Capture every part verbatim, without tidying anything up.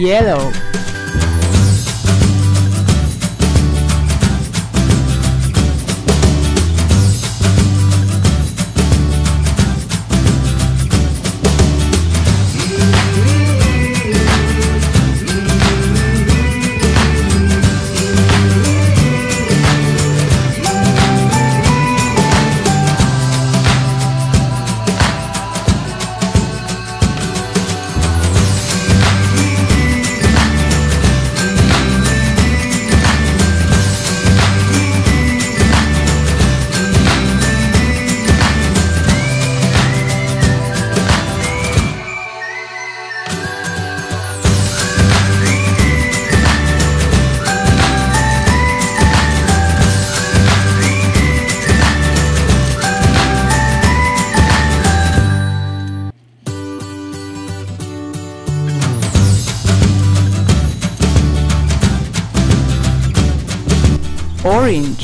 yellow. Orange.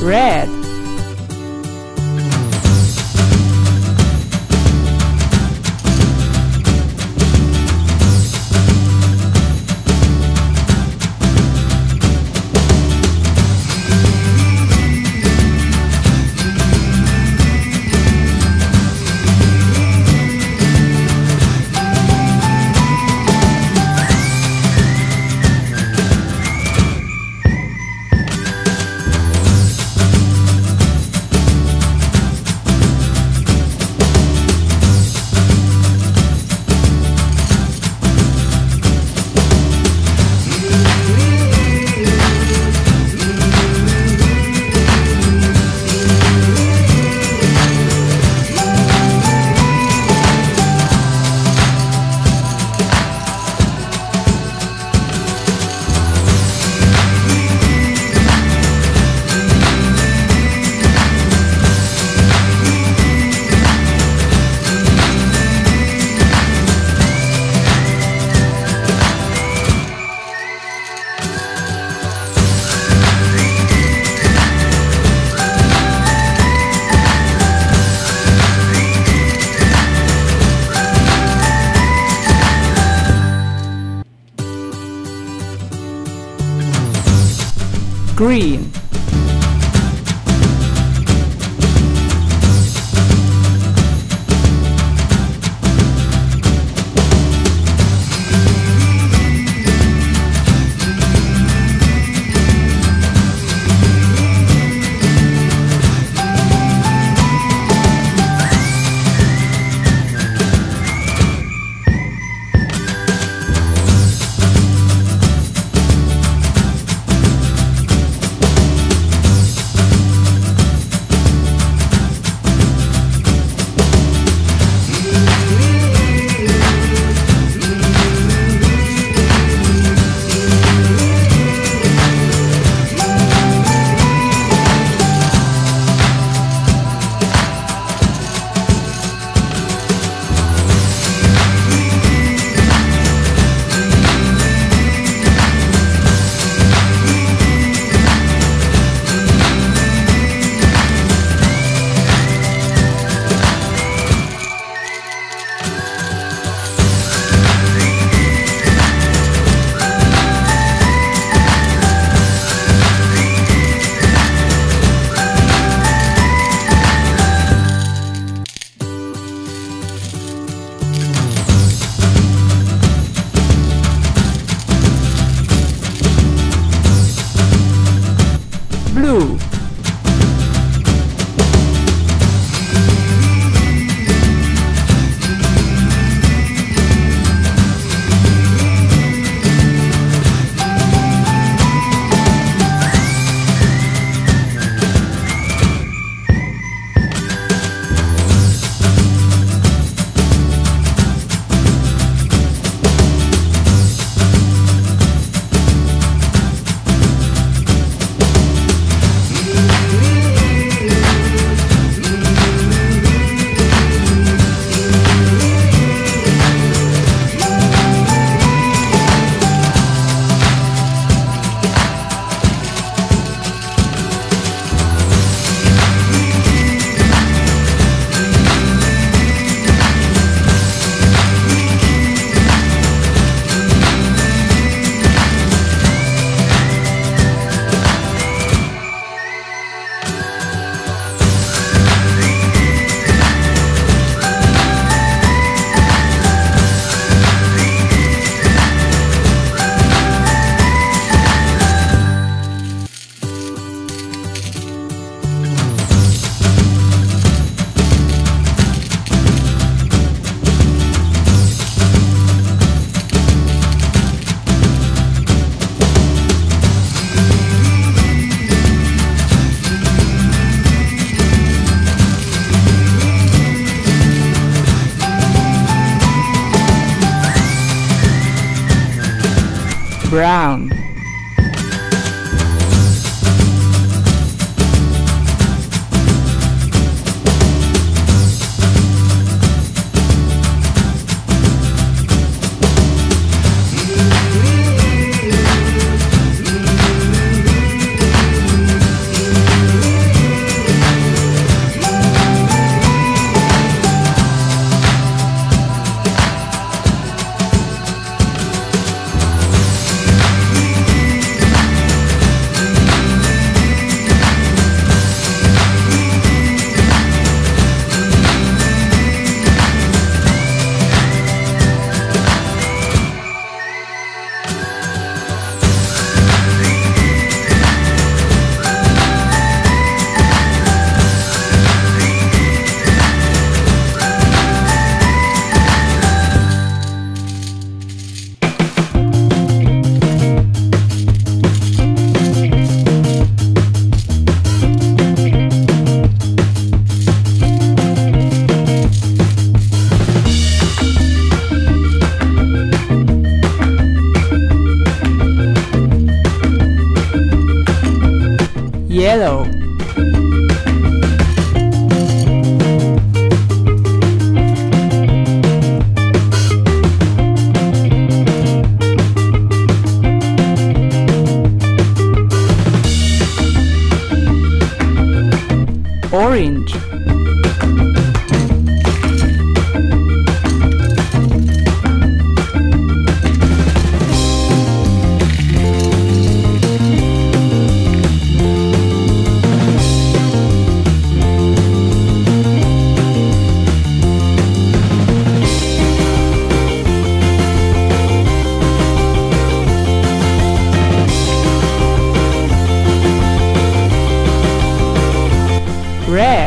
Red. Green. two. Brown. Yellow. Orange. Red.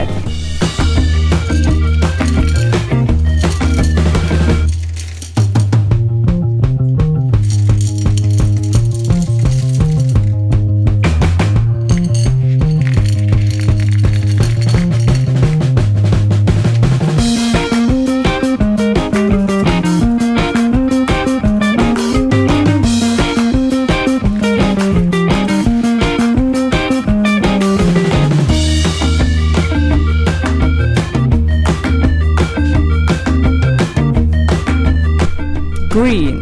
Green.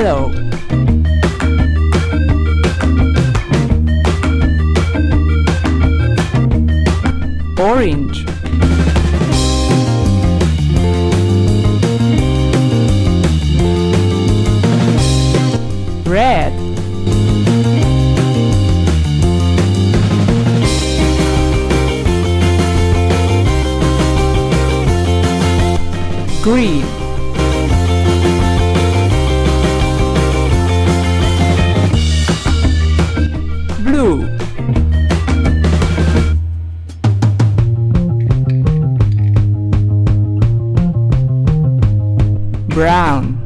yellow. Orange. Red. Green. Blue. Brown.